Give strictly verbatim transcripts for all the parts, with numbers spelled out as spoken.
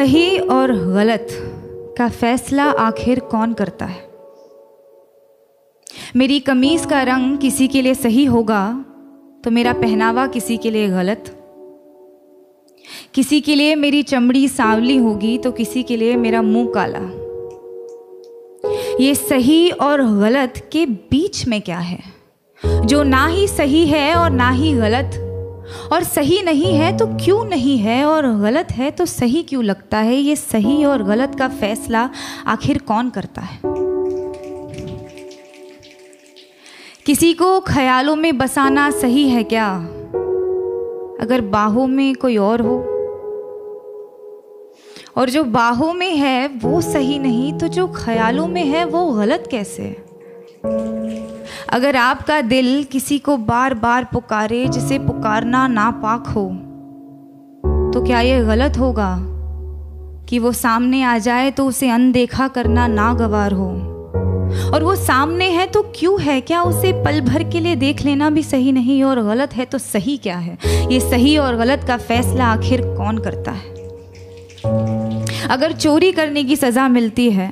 सही और गलत का फैसला आखिर कौन करता है? मेरी कमीज का रंग किसी के लिए सही होगा तो मेरा पहनावा किसी के लिए गलत, किसी के लिए मेरी चमड़ी सांवली होगी तो किसी के लिए मेरा मुंह काला। ये सही और गलत के बीच में क्या है जो ना ही सही है और ना ही गलत? और सही नहीं है तो क्यों नहीं है और गलत है तो सही क्यों लगता है? ये सही और गलत का फैसला आखिर कौन करता है? किसी को ख्यालों में बसाना सही है क्या अगर बाहों में कोई और हो? और जो बाहों में है वो सही नहीं तो जो ख्यालों में है वो गलत कैसे? अगर आपका दिल किसी को बार बार पुकारे जिसे पुकारना नापाक हो तो क्या ये गलत होगा कि वो सामने आ जाए तो उसे अनदेखा करना नागवार हो? और वो सामने है तो क्यों है? क्या उसे पल भर के लिए देख लेना भी सही नहीं और गलत है तो सही क्या है? ये सही और गलत का फैसला आखिर कौन करता है? अगर चोरी करने की सज़ा मिलती है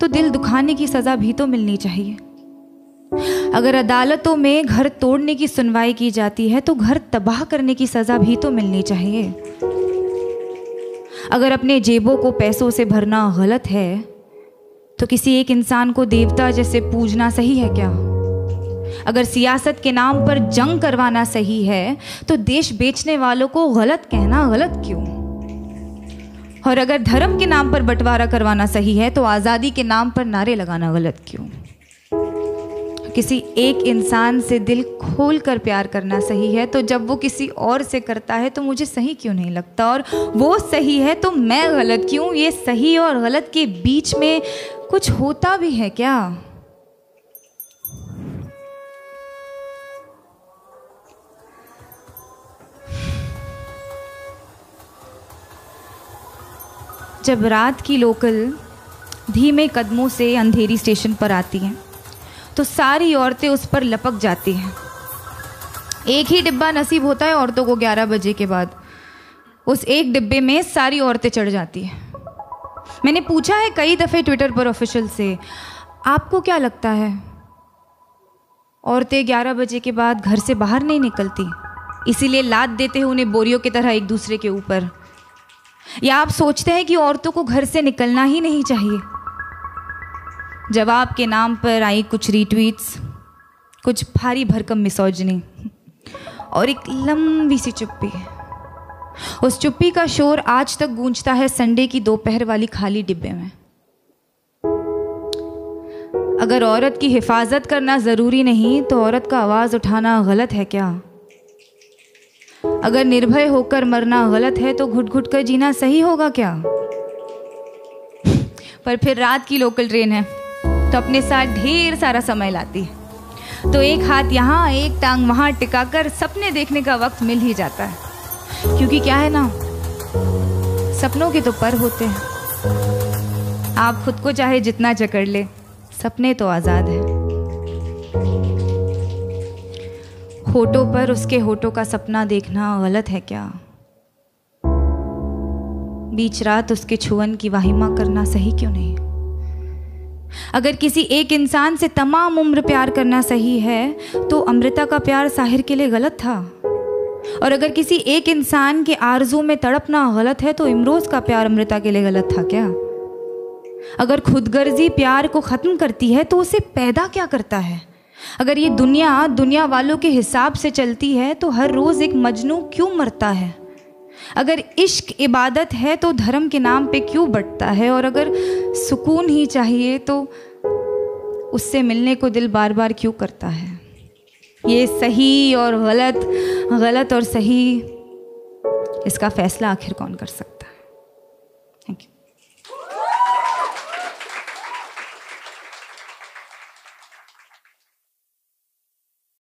तो दिल दुखाने की सज़ा भी तो मिलनी चाहिए। अगर अदालतों में घर तोड़ने की सुनवाई की जाती है तो घर तबाह करने की सज़ा भी तो मिलनी चाहिए। अगर अपने जेबों को पैसों से भरना गलत है तो किसी एक इंसान को देवता जैसे पूजना सही है क्या? अगर सियासत के नाम पर जंग करवाना सही है तो देश बेचने वालों को गलत कहना गलत क्यों? और अगर धर्म के नाम पर बंटवारा करवाना सही है तो आज़ादी के नाम पर नारे लगाना गलत क्यों? किसी एक इंसान से दिल खोल कर प्यार करना सही है तो जब वो किसी और से करता है तो मुझे सही क्यों नहीं लगता? और वो सही है तो मैं गलत क्यों? ये सही और गलत के बीच में कुछ होता भी है क्या? जब रात की लोकल धीमे कदमों से अंधेरी स्टेशन पर आती हैं तो सारी औरतें उस पर लपक जाती हैं। एक ही डिब्बा नसीब होता है औरतों को ग्यारह बजे के बाद। उस एक डिब्बे में सारी औरतें चढ़ जाती हैं। मैंने पूछा है कई दफ़े ट्विटर पर ऑफिशियल से, आपको क्या लगता है औरतें ग्यारह बजे के बाद घर से बाहर नहीं निकलती इसीलिए लात देते हैं उन्हें बोरियों की तरह एक दूसरे के ऊपर? या आप सोचते हैं कि औरतों को घर से निकलना ही नहीं चाहिए? जवाब के नाम पर आई कुछ रीट्वीट्स, कुछ भारी भरकम मिसोजिनी और एक लंबी सी चुप्पी। उस चुप्पी का शोर आज तक गूंजता है संडे की दोपहर वाली खाली डिब्बे में। अगर औरत की हिफाजत करना ज़रूरी नहीं तो औरत का आवाज़ उठाना गलत है क्या? अगर निर्भय होकर मरना गलत है तो घुट घुट कर जीना सही होगा क्या? पर फिर रात की लोकल ट्रेन है तो अपने साथ ढेर सारा समय लाती है तो एक हाथ यहाँ एक टांग वहाँ टिकाकर सपने देखने का वक्त मिल ही जाता है। क्योंकि क्या है ना, सपनों के तो पर होते हैं। आप खुद को चाहे जितना जकड़ ले, सपने तो आज़ाद हैं। होठों पर उसके होठों का सपना देखना गलत है क्या? बीच रात उसके छुअन की वाहिमा करना सही क्यों नहीं? अगर किसी एक इंसान से तमाम उम्र प्यार करना सही है तो अमृता का प्यार साहिर के लिए गलत था। और अगर किसी एक इंसान के आरज़ू में तड़पना गलत है तो इमरोज़ का प्यार अमृता के लिए गलत था क्या? अगर खुदगर्जी प्यार को ख़त्म करती है तो उसे पैदा क्या करता है? अगर ये दुनिया दुनिया वालों के हिसाब से चलती है तो हर रोज़ एक मजनू क्यों मरता है? अगर इश्क इबादत है तो धर्म के नाम पे क्यों बंटता है? और अगर सुकून ही चाहिए तो उससे मिलने को दिल बार बार क्यों करता है? ये सही और गलत, गलत और सही, इसका फैसला आखिर कौन कर सकता है? Thank you.